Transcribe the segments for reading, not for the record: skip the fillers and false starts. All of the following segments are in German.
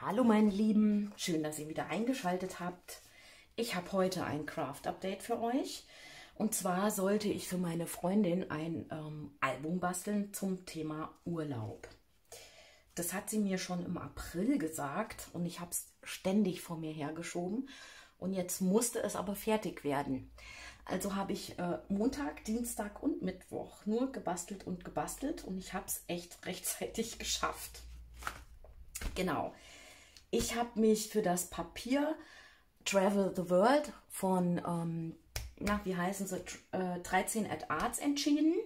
Hallo meine Lieben, schön, dass ihr wieder eingeschaltet habt. Ich habe heute ein Craft-Update für euch. Und zwar sollte ich für meine Freundin ein Album basteln zum Thema Urlaub. Das hat sie mir schon im April gesagt und ich habe es ständig vor mir hergeschoben. Und jetzt musste es aber fertig werden. Also habe ich Montag, Dienstag und Mittwoch nur gebastelt und gebastelt und ich habe es echt rechtzeitig geschafft. Genau. Ich habe mich für das Papier Travel the World von, wie heißen sie, 13@arts entschieden.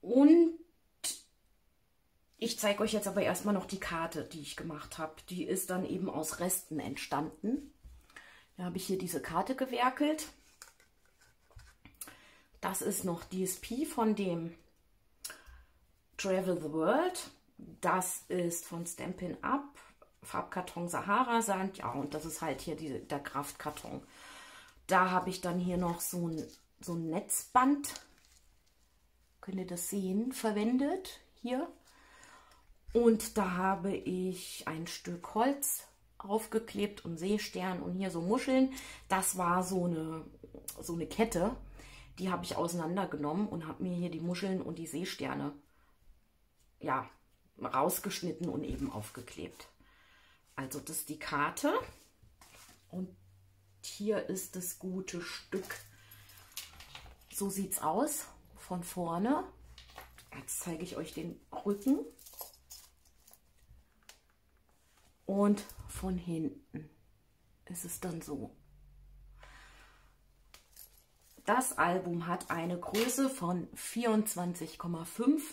Und ich zeige euch jetzt aber erstmal noch die Karte, die ich gemacht habe. Die ist dann eben aus Resten entstanden. Da habe ich hier diese Karte gewerkelt. Das ist noch DSP von dem Travel the World. Das ist von Stampin' Up, Farbkarton Sahara Sand, ja, und das ist halt hier der Kraftkarton. Da habe ich dann hier noch so ein Netzband, könnt ihr das sehen, verwendet hier. Und da habe ich ein Stück Holz aufgeklebt und Seestern und hier so Muscheln. Das war so eine Kette, die habe ich auseinandergenommen und habe mir hier die Muscheln und die Seesterne, ja, rausgeschnitten und eben aufgeklebt. Also das ist die Karte und hier ist das gute Stück. So sieht es aus von vorne. Jetzt zeige ich euch den Rücken und von hinten ist es dann so. Das Album hat eine Größe von 24,5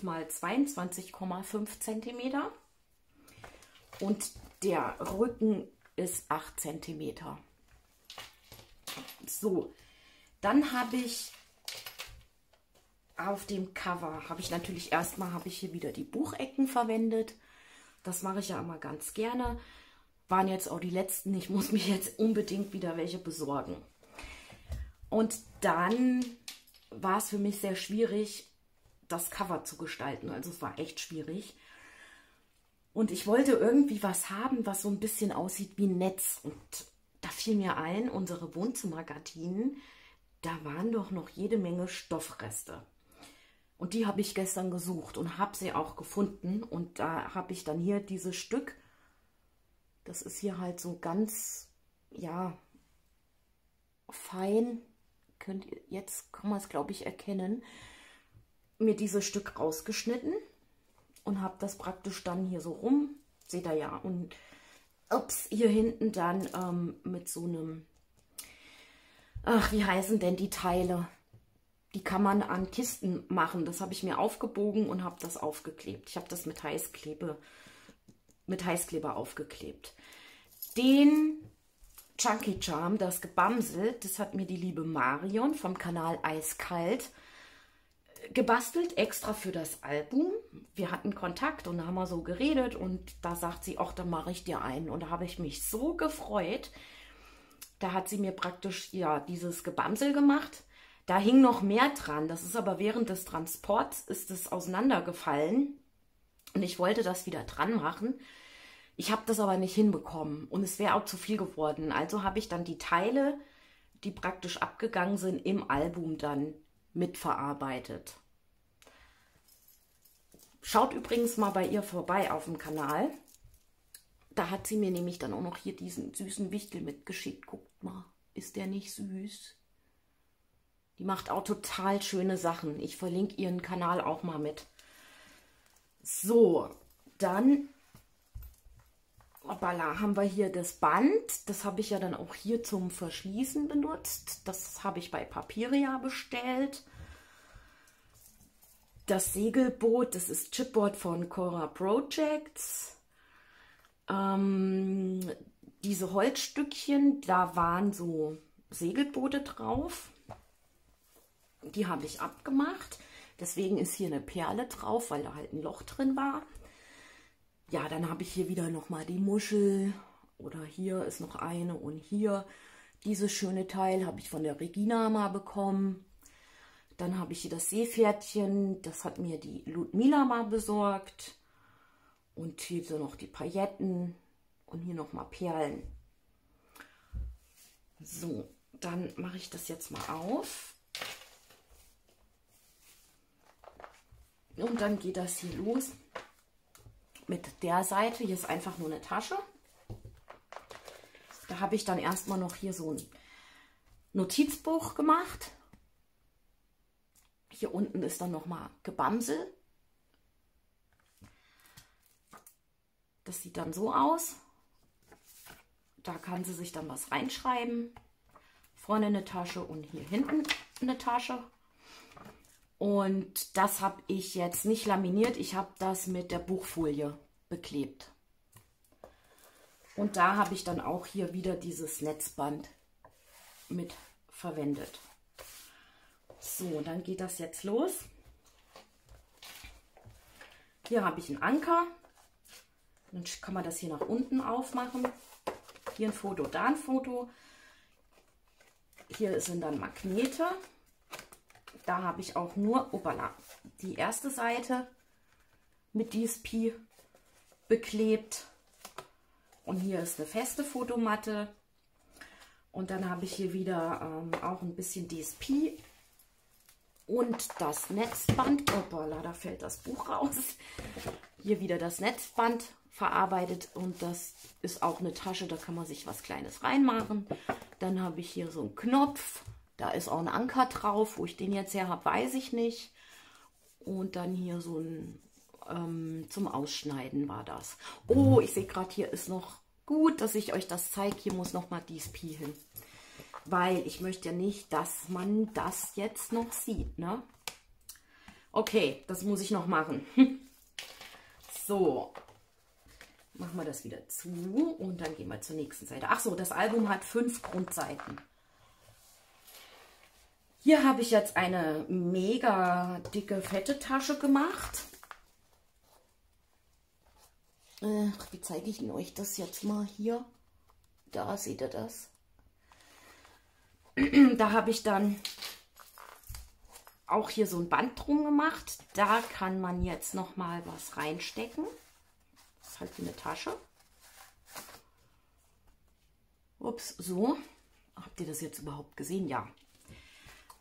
× 22,5 cm und der Rücken ist 8 cm. So, dann habe ich auf dem Cover, habe ich hier wieder die Buchecken verwendet. Das mache ich ja immer ganz gerne. Waren jetzt auch die letzten, ich muss mich jetzt unbedingt wieder welche besorgen. Und dann war es für mich sehr schwierig, das Cover zu gestalten. Also es war echt schwierig. Und ich wollte irgendwie was haben, was so ein bisschen aussieht wie ein Netz. Und da fiel mir ein, unsere Wohnzimmergardinen, da waren doch noch jede Menge Stoffreste. Und die habe ich gestern gesucht und habe sie auch gefunden. Und da habe ich dann hier dieses Stück. Das ist hier halt so ganz, ja, fein. Jetzt kann man es, glaube ich, erkennen, mir dieses Stück rausgeschnitten und habe das praktisch dann hier so rum, seht ihr ja, und ups, hier hinten dann mit so einem, ach, wie heißen denn die Teile? Die kann man an Kisten machen, das habe ich mir aufgebogen und habe das aufgeklebt. Ich habe das mit Heißkleber aufgeklebt. Den Chunky Charm, das Gebamsel, das hat mir die liebe Marion vom Kanal Eiskalt gebastelt, extra für das Album. Wir hatten Kontakt und da haben wir so geredet und da sagt sie, ach, dann mache ich dir einen. Und da habe ich mich so gefreut. Da hat sie mir praktisch, ja, dieses Gebamsel gemacht. Da hing noch mehr dran, das ist aber während des Transports ist es auseinandergefallen und ich wollte das wieder dran machen. Ich habe das aber nicht hinbekommen und es wäre auch zu viel geworden. Also habe ich dann die Teile, die praktisch abgegangen sind, im Album dann mitverarbeitet. Schaut übrigens mal bei ihr vorbei auf dem Kanal. Da hat sie mir nämlich dann auch noch hier diesen süßen Wichtel mitgeschickt. Guckt mal, ist der nicht süß? Die macht auch total schöne Sachen. Ich verlinke ihren Kanal auch mal mit. So, dann... Hoppala, haben wir hier das Band, das habe ich ja dann auch hier zum Verschließen benutzt. Das habe ich bei Papiria bestellt. Das Segelboot, das ist Chipboard von Cora Projects. Diese Holzstückchen, da waren so Segelboote drauf. Die habe ich abgemacht. Deswegen ist hier eine Perle drauf, weil da halt ein Loch drin war. Ja, dann habe ich hier wieder nochmal die Muschel oder hier ist noch eine und hier. Dieses schöne Teil habe ich von der Regina mal bekommen. Dann habe ich hier das Seepferdchen, das hat mir die Ludmila mal besorgt. Und hier so noch die Pailletten und hier nochmal Perlen. So, dann mache ich das jetzt mal auf. Und dann geht das hier los mit der Seite. Hier ist einfach nur eine Tasche. Da habe ich dann erstmal noch hier so ein Notizbuch gemacht. Hier unten ist dann nochmal Gebamsel. Das sieht dann so aus. Da kann sie sich dann was reinschreiben. Vorne eine Tasche und hier hinten eine Tasche. Und das habe ich jetzt nicht laminiert. Ich habe das mit der Buchfolie beklebt. Und da habe ich dann auch hier wieder dieses Netzband mit verwendet. So, dann geht das jetzt los. Hier habe ich einen Anker. Dann kann man das hier nach unten aufmachen. Hier ein Foto, da ein Foto. Hier sind dann Magnete. Da habe ich auch nur, opala, die erste Seite mit DSP beklebt. Und hier ist eine feste Fotomatte. Und dann habe ich hier wieder auch ein bisschen DSP und das Netzband. Opala, da fällt das Buch raus. Hier wieder das Netzband verarbeitet und das ist auch eine Tasche, da kann man sich was Kleines reinmachen. Dann habe ich hier so einen Knopf, da ist auch ein Anker drauf, wo ich den jetzt her habe, weiß ich nicht. Und dann hier so ein zum Ausschneiden war das. Oh, ich sehe gerade, hier ist noch gut, dass ich euch das zeige. Hier muss nochmal DSP hin, weil ich möchte ja nicht, dass man das jetzt noch sieht, ne? Okay, das muss ich noch machen. So, machen wir das wieder zu und dann gehen wir zur nächsten Seite. Ach so, das Album hat 5 Grundseiten. Hier habe ich jetzt eine mega dicke, fette Tasche gemacht. Wie zeige ich denn euch das jetzt mal hier? Da seht ihr das. Da habe ich dann auch hier so ein Band drum gemacht. Da kann man jetzt noch mal was reinstecken. Das ist halt wie eine Tasche. Ups, so. Habt ihr das jetzt überhaupt gesehen? Ja.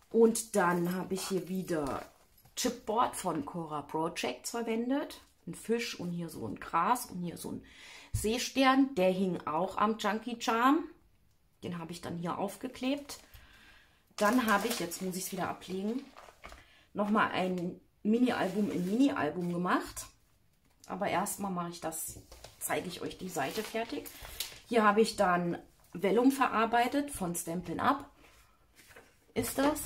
Und dann habe ich hier wieder Chipboard von Cora Projects verwendet. Ein Fisch und hier so ein Gras und hier so ein Seestern. Der hing auch am Junkie Charm. Den habe ich dann hier aufgeklebt. Dann habe ich, jetzt muss ich es wieder ablegen, nochmal ein Mini-Album in Mini-Album gemacht. Aber erstmal mache ich das, zeige ich euch die Seite fertig. Hier habe ich dann Vellum verarbeitet von Stampin' Up. Ist das.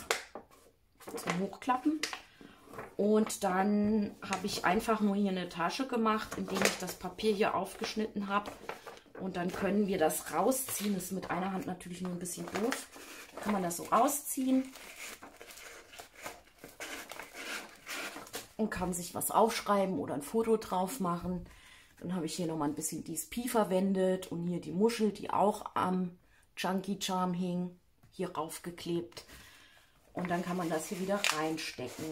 Zum Hochklappen. Und dann habe ich einfach nur hier eine Tasche gemacht, indem ich das Papier hier aufgeschnitten habe. Und dann können wir das rausziehen. Das ist mit einer Hand natürlich nur ein bisschen doof. Kann man das so rausziehen. Und kann sich was aufschreiben oder ein Foto drauf machen. Dann habe ich hier nochmal ein bisschen DSP verwendet und hier die Muschel, die auch am Junkie Charm hing, hier raufgeklebt. Und dann kann man das hier wieder reinstecken.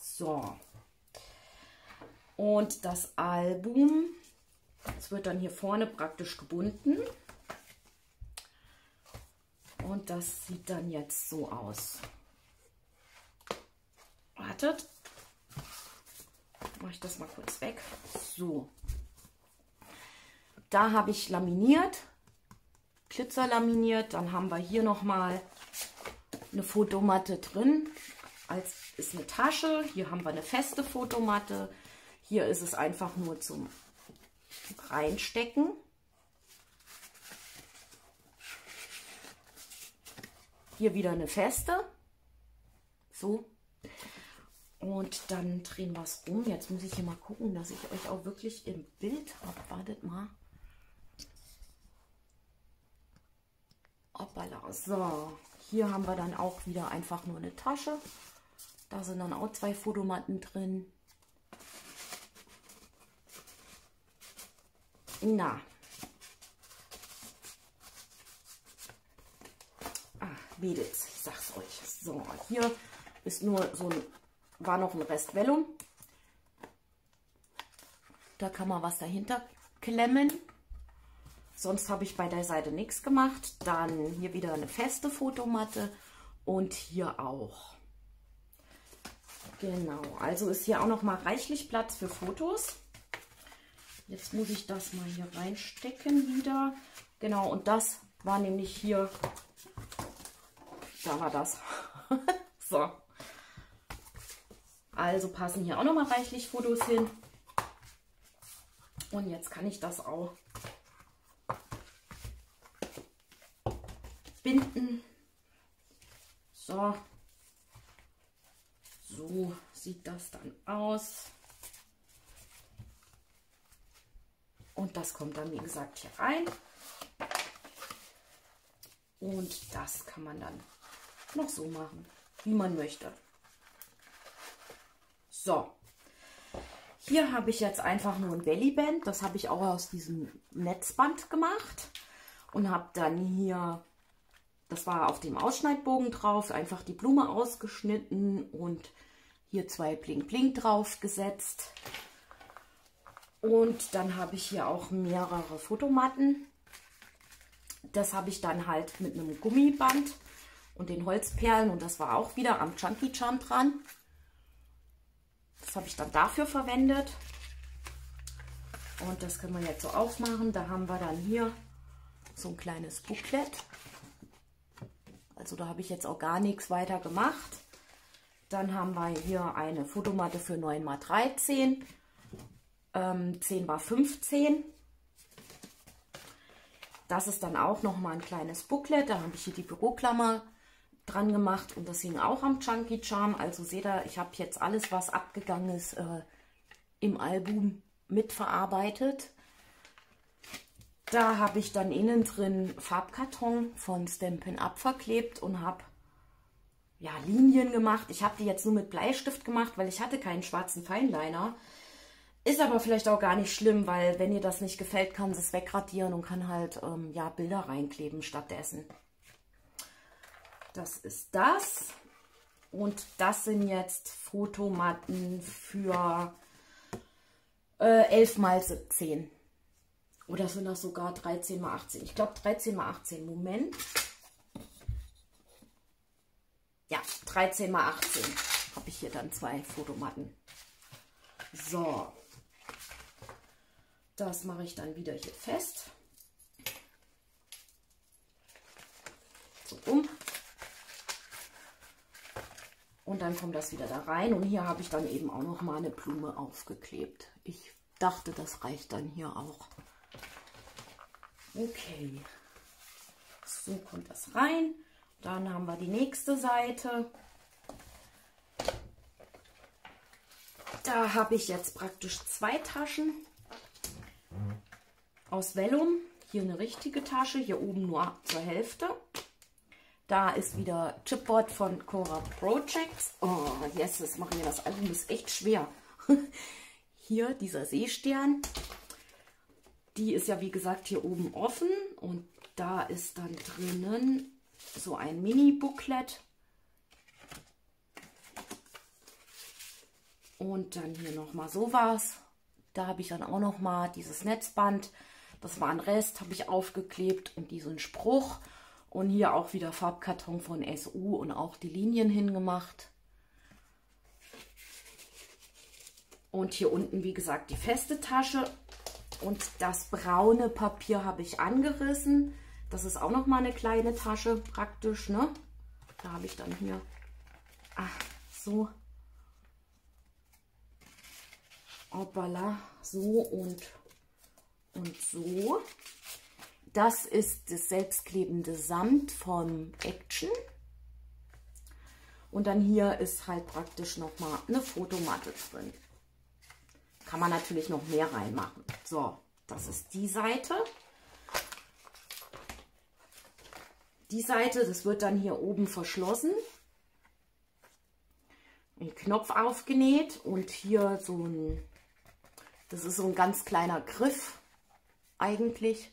So. Und das Album, das wird dann hier vorne praktisch gebunden. Und das sieht dann jetzt so aus. Wartet. Mache ich das mal kurz weg. So. Da habe ich laminiert, Glitzer laminiert. Dann haben wir hier nochmal eine Fotomatte drin. Als ist eine Tasche. Hier haben wir eine feste Fotomatte. Hier ist es einfach nur zum Reinstecken. Hier wieder eine feste. So. Und dann drehen wir es um. Jetzt muss ich hier mal gucken, dass ich euch auch wirklich im Bild habe. Wartet mal. Hoppala. So, hier haben wir dann auch wieder einfach nur eine Tasche. Da sind dann auch 2 Fotomatten drin. Na. Mädels, ich sag's euch. So, hier ist nur so ein, war noch ein Rest Vellum. Da kann man was dahinter klemmen. Sonst habe ich bei der Seite nichts gemacht. Dann hier wieder eine feste Fotomatte und hier auch. Genau, also ist hier auch noch mal reichlich Platz für Fotos. Jetzt muss ich das mal hier reinstecken wieder. Genau, und das war nämlich hier, da war das. So. Also passen hier auch noch mal reichlich Fotos hin. Und jetzt kann ich das auch binden. So. So sieht das dann aus. Und das kommt dann, wie gesagt, hier rein. Und das kann man dann noch so machen, wie man möchte. So. Hier habe ich jetzt einfach nur ein Bellyband. Das habe ich auch aus diesem Netzband gemacht. Und habe dann hier, das war auf dem Ausschneidbogen drauf, einfach die Blume ausgeschnitten und hier zwei Bling Bling drauf gesetzt. Und dann habe ich hier auch mehrere Fotomatten. Das habe ich dann halt mit einem Gummiband und den Holzperlen, und das war auch wieder am Chunky Jump dran. Das habe ich dann dafür verwendet. Und das können wir jetzt so aufmachen. Da haben wir dann hier so ein kleines Booklet. Also da habe ich jetzt auch gar nichts weiter gemacht. Dann haben wir hier eine Fotomatte für 9x13, 10x15. Das ist dann auch nochmal ein kleines Booklet. Da habe ich hier die Büroklammer dran gemacht und das hing auch am Chunky Charm. Also seht ihr, ich habe jetzt alles, was abgegangen ist, im Album mitverarbeitet. Da habe ich dann innen drin Farbkarton von Stampin' Up verklebt und habe ja Linien gemacht. Ich habe die jetzt nur mit Bleistift gemacht, weil ich hatte keinen schwarzen Feinliner. Ist aber vielleicht auch gar nicht schlimm, weil wenn ihr das nicht gefällt, kann sie es wegradieren und kann halt ja, Bilder reinkleben stattdessen. Das ist das. Und das sind jetzt Fotomatten für 11x17. Oder sind das sogar 13x18? Ich glaube 13x18. Moment. Ja, 13x18 habe ich hier dann zwei Fotomatten. So. Das mache ich dann wieder hier fest. So um. Und dann kommt das wieder da rein. Und hier habe ich dann eben auch noch mal eine Blume aufgeklebt. Ich dachte, das reicht dann hier auch. Okay, so kommt das rein. Dann haben wir die nächste Seite. Da habe ich jetzt praktisch zwei Taschen aus Vellum. Hier eine richtige Tasche, hier oben nur zur Hälfte. Da ist wieder Chipboard von Cora Projects. Oh, yes, das machen wir. Das Album ist echt schwer. Hier dieser Seestern. Die ist ja, wie gesagt, hier oben offen und da ist dann drinnen so ein Mini-Booklet. Und dann hier nochmal sowas. Da habe ich dann auch nochmal dieses Netzband. Das war ein Rest, habe ich aufgeklebt und diesen Spruch. Und hier auch wieder Farbkarton von SU und auch die Linien hingemacht. Und hier unten, wie gesagt, die feste Tasche. Und das braune Papier habe ich angerissen. Das ist auch noch mal eine kleine Tasche praktisch, ne? Da habe ich dann hier, ach, so. Hoppala, so und so. Das ist das selbstklebende Samt von Action. Und dann hier ist halt praktisch noch mal eine Fotomatte drin. Kann man natürlich noch mehr reinmachen. So, das ist die Seite. Die Seite, das wird dann hier oben verschlossen. Ein Knopf aufgenäht und hier so ein, das ist so ein ganz kleiner Griff eigentlich.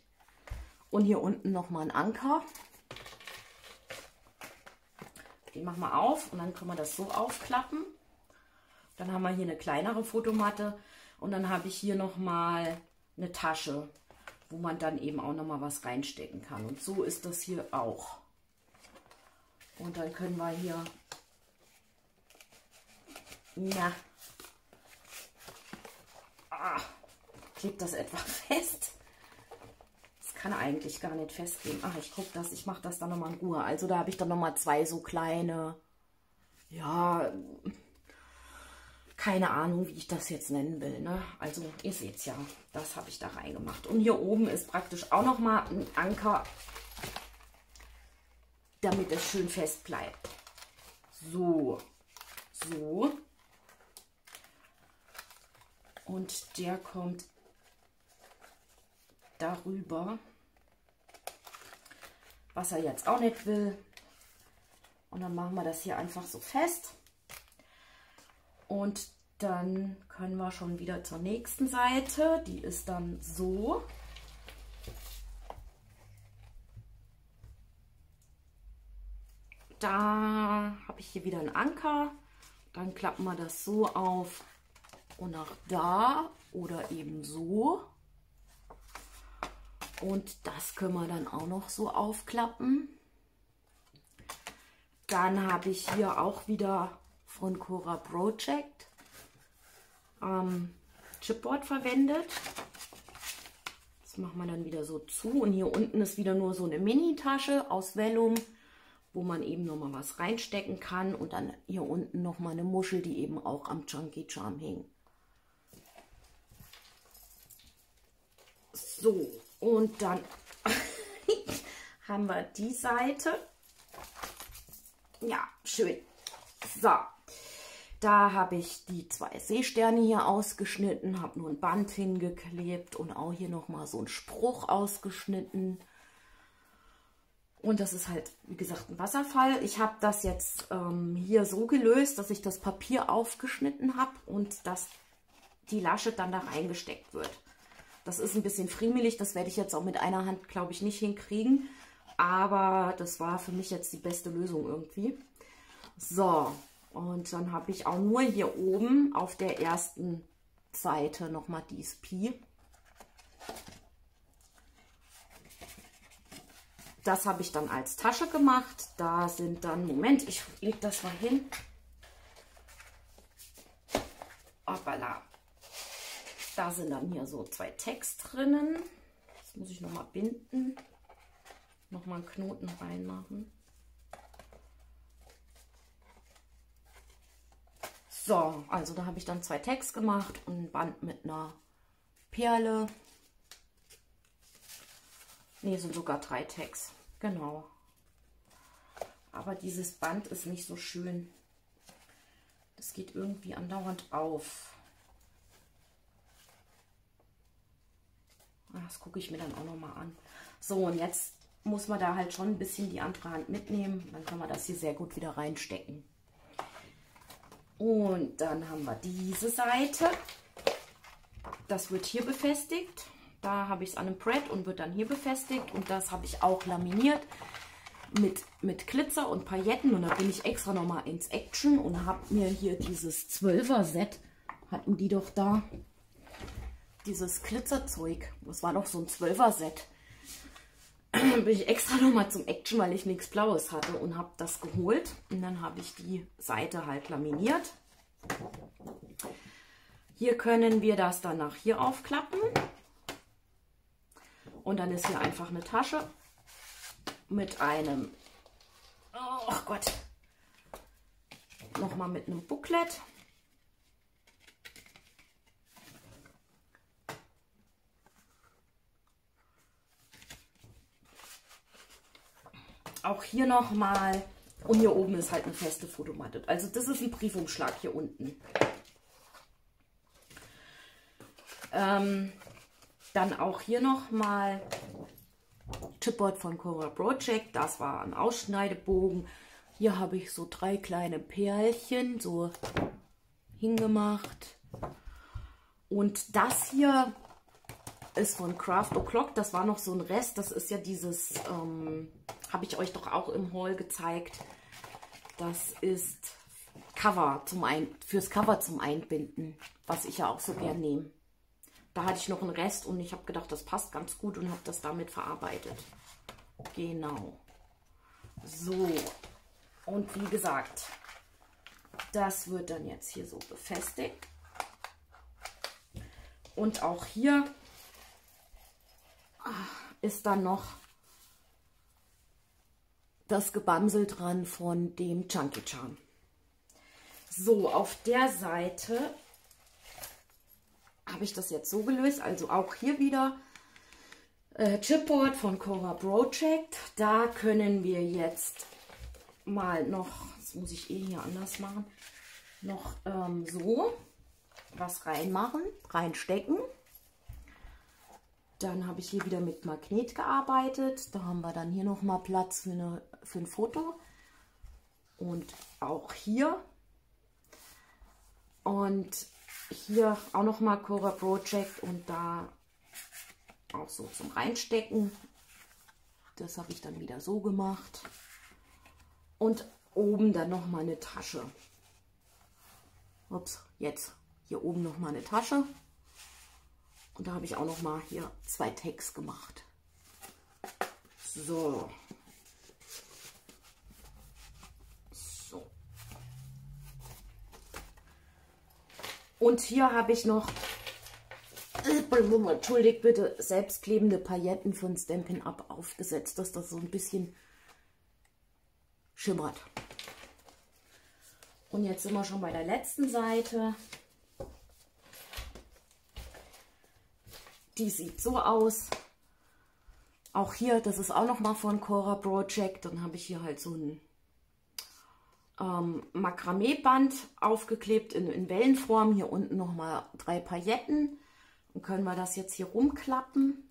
Und hier unten nochmal ein Anker. Den machen wir auf und dann können wir das so aufklappen. Dann haben wir hier eine kleinere Fotomatte und dann habe ich hier nochmal eine Tasche, wo man dann eben auch nochmal was reinstecken kann. Und so ist das hier auch. Und dann können wir hier, na, klebt das etwa fest? Das kann eigentlich gar nicht festgehen. Ach, ich gucke das, ich mache das dann nochmal in Ruhe. Also da habe ich dann nochmal zwei so kleine, ja, keine Ahnung, wie ich das jetzt nennen will, ne? Also ihr seht ja, das habe ich da reingemacht. Und hier oben ist praktisch auch nochmal ein Anker, damit es schön fest bleibt. So, so. Und der kommt darüber, was er jetzt auch nicht will. Und dann machen wir das hier einfach so fest. Und dann können wir schon wieder zur nächsten Seite. Die ist dann so. Da habe ich hier wieder einen Anker. Dann klappen wir das so auf. Und nach da oder eben so. Und das können wir dann auch noch so aufklappen. Dann habe ich hier auch wieder von Cora Project Chipboard verwendet. Das machen wir dann wieder so zu. Und hier unten ist wieder nur so eine Mini-Tasche aus Vellum, wo man eben nochmal was reinstecken kann. Und dann hier unten nochmal eine Muschel, die eben auch am Chunky Charm hing. So, und dann haben wir die Seite. Ja, schön. So, da habe ich die zwei Seesterne hier ausgeschnitten, habe nur ein Band hingeklebt und auch hier nochmal so einen Spruch ausgeschnitten. Und das ist halt, wie gesagt, ein Wasserfall. Ich habe das jetzt hier so gelöst, dass ich das Papier aufgeschnitten habe und dass die Lasche dann da reingesteckt wird. Das ist ein bisschen friemelig, das werde ich jetzt auch mit einer Hand, glaube ich, nicht hinkriegen. Aber das war für mich jetzt die beste Lösung irgendwie. So, und dann habe ich auch nur hier oben auf der ersten Seite nochmal DSP. Das habe ich dann als Tasche gemacht. Da sind dann, Moment, ich lege das mal hin. Hoppala. Da sind dann hier so zwei Text drinnen. Das muss ich nochmal binden. Nochmal einen Knoten reinmachen. So, also da habe ich dann zwei Tags gemacht und ein Band mit einer Perle. Ne, sind sogar drei Tags, genau. Aber dieses Band ist nicht so schön. Das geht irgendwie andauernd auf. Das gucke ich mir dann auch nochmal an. So, und jetzt muss man da halt schon ein bisschen die andere Hand mitnehmen. Dann kann man das hier sehr gut wieder reinstecken. Und dann haben wir diese Seite. Das wird hier befestigt. Da habe ich es an einem Brett und wird dann hier befestigt. Und das habe ich auch laminiert mit Glitzer und Pailletten. Und da bin ich extra nochmal ins Action und habe mir hier dieses 12er-Set, hatten die doch da, dieses Glitzerzeug. Das war doch so ein 12er-Set. Bin ich extra nochmal zum Action, weil ich nichts Blaues hatte und habe das geholt. Und dann habe ich die Seite halt laminiert. Hier können wir das dann nach hier aufklappen. Und dann ist hier einfach eine Tasche mit einem, oh Gott, nochmal mit einem Booklet. Auch hier nochmal. Und hier oben ist halt eine feste Fotomatte. Also das ist ein Briefumschlag hier unten. Dann auch hier nochmal Chipboard von Cora Project. Das war ein Ausschneidebogen. Hier habe ich so drei kleine Perlchen so hingemacht. Und das hier ist von Craft O'clock. Das war noch so ein Rest. Das ist ja dieses... habe ich euch doch auch im Haul gezeigt, Das ist Cover fürs Cover zum Einbinden, was ich ja auch so gern nehme. Da hatte ich noch einen Rest und ich habe gedacht, das passt ganz gut und habe das damit verarbeitet. Genau. So. Und wie gesagt, das wird dann jetzt hier so befestigt. Und auch hier ist dann noch das Gebamsel dran von dem Chunky Charm. So, auf der Seite habe ich das jetzt so gelöst. Also auch hier wieder Chipboard von Cora Project. Da können wir jetzt mal noch, das muss ich eh hier anders machen, noch so was reinstecken. Dann habe ich hier wieder mit Magnet gearbeitet. Da haben wir dann hier nochmal Platz für ein Foto. Und auch hier. Und hier auch nochmal Cora Project und da auch so zum Reinstecken. Das habe ich dann wieder so gemacht. Und oben dann nochmal eine Tasche. Ups, jetzt hier oben nochmal eine Tasche. Und da habe ich auch nochmal hier zwei Tags gemacht. So. So. Und hier habe ich noch, entschuldigt bitte, selbstklebende Pailletten von Stampin' Up aufgesetzt, dass das so ein bisschen schimmert. Und jetzt sind wir schon bei der letzten Seite. Die sieht so aus. Auch hier, das ist auch nochmal von Cora Project. Dann habe ich hier halt so ein Makramee-Band aufgeklebt in Wellenform. Hier unten nochmal 3 Pailletten. Dann können wir das jetzt hier rumklappen.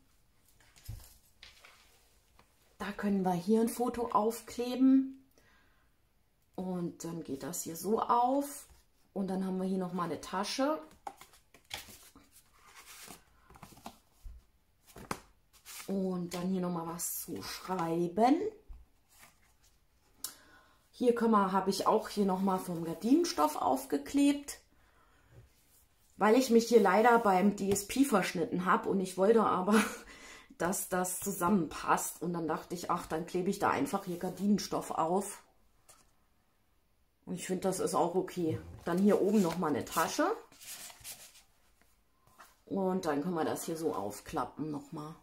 Da können wir hier ein Foto aufkleben. Und dann geht das hier so auf. Und dann haben wir hier nochmal eine Tasche. Und dann hier nochmal was zu schreiben. Hier habe ich auch hier nochmal vom Gardinenstoff aufgeklebt, weil ich mich hier leider beim DSP verschnitten habe und ich wollte aber, dass das zusammenpasst. Und dann dachte ich, ach, dann klebe ich da einfach hier Gardinenstoff auf. Und ich finde, das ist auch okay. Dann hier oben nochmal eine Tasche. Und dann können wir das hier so aufklappen nochmal.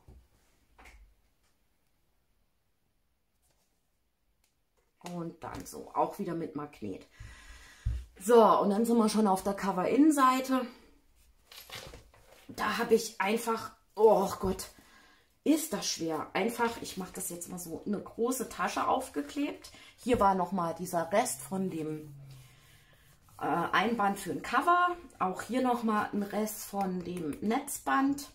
Und dann so, auch wieder mit Magnet. So, und dann sind wir schon auf der Cover-Innenseite. Da habe ich einfach, oh Gott, ist das schwer. Einfach, ich mache das jetzt mal so, eine große Tasche aufgeklebt. Hier war nochmal dieser Rest von dem Einband für ein Cover. Auch hier nochmal ein Rest von dem Netzband.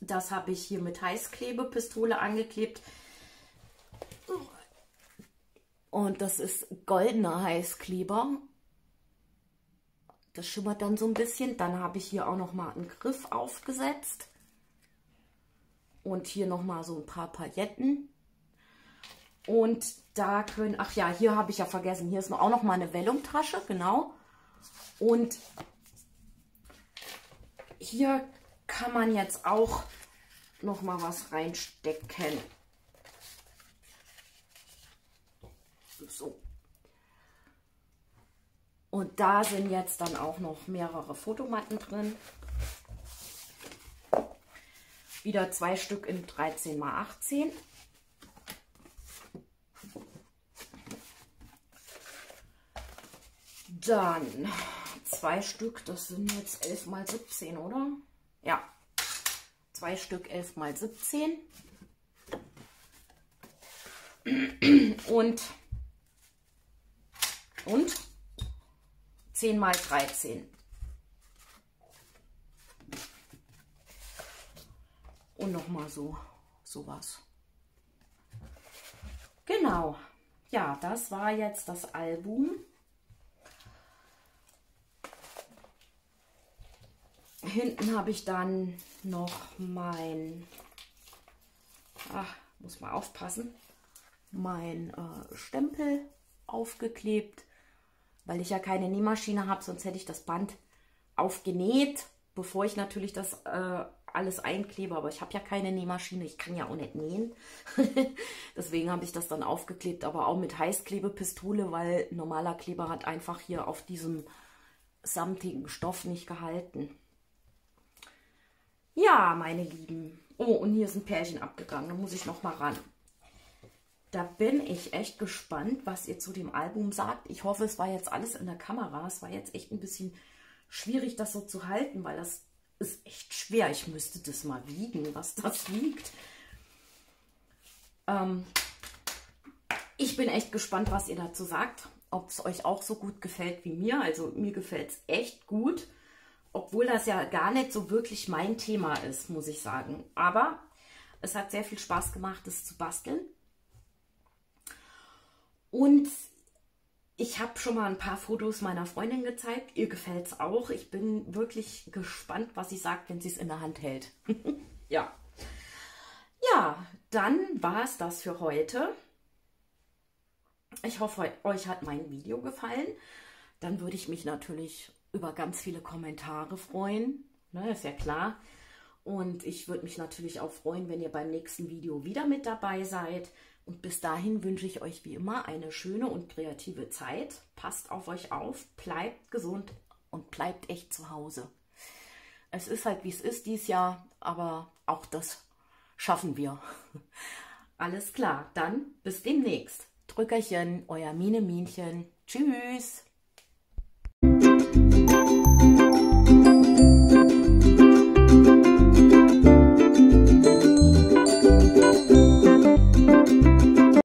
Das habe ich hier mit Heißklebepistole angeklebt. Und das ist goldener Heißkleber. Das schimmert dann so ein bisschen. Dann habe ich hier auch nochmal einen Griff aufgesetzt. Und hier nochmal so ein paar Pailletten. Und da können, ach ja, hier habe ich ja vergessen, hier ist auch nochmal eine Vellumtasche, genau. Und hier kann man jetzt auch nochmal was reinstecken. So. Und da sind jetzt dann auch noch mehrere Fotomatten drin. Wieder 2 Stück in 13×18. Dann 2 Stück, das sind jetzt 11×17, oder? Ja, 2 Stück 11×17. Und 10×13. Und nochmal sowas. Genau. Ja, das war jetzt das Album. Hinten habe ich dann noch mein, muss mal aufpassen, mein Stempel aufgeklebt, weil ich ja keine Nähmaschine habe, sonst hätte ich das Band aufgenäht, bevor ich natürlich das alles einklebe. Aber ich habe ja keine Nähmaschine, ich kann ja auch nicht nähen. Deswegen habe ich das dann aufgeklebt, aber auch mit Heißklebepistole, weil normaler Kleber hat einfach hier auf diesem samtigen Stoff nicht gehalten. Ja, meine Lieben. Oh, und hier ist ein Pärchen abgegangen, da muss ich noch mal ran. Da bin ich echt gespannt, was ihr zu dem Album sagt. Ich hoffe, es war jetzt alles in der Kamera. Es war jetzt echt ein bisschen schwierig, das so zu halten, weil das ist echt schwer. Ich müsste das mal wiegen, was das wiegt. Ich bin echt gespannt, was ihr dazu sagt. Ob es euch auch so gut gefällt wie mir. Also mir gefällt es echt gut. Obwohl das ja gar nicht so wirklich mein Thema ist, muss ich sagen. Aber es hat sehr viel Spaß gemacht, das zu basteln. Und ich habe schon mal ein paar Fotos meiner Freundin gezeigt. Ihr gefällt es auch. Ich bin wirklich gespannt, was sie sagt, wenn sie es in der Hand hält. Ja. Ja, dann war es das für heute. Ich hoffe, euch hat mein Video gefallen. Dann würde ich mich natürlich über ganz viele Kommentare freuen, ne, ist ja klar. Und ich würde mich natürlich auch freuen, wenn ihr beim nächsten Video wieder mit dabei seid. Und bis dahin wünsche ich euch wie immer eine schöne und kreative Zeit. Passt auf euch auf, bleibt gesund und bleibt echt zu Hause. Es ist halt, wie es ist dieses Jahr, aber auch das schaffen wir. Alles klar, dann bis demnächst. Drückerchen, euer Mieneminchen. Tschüss! Thank you.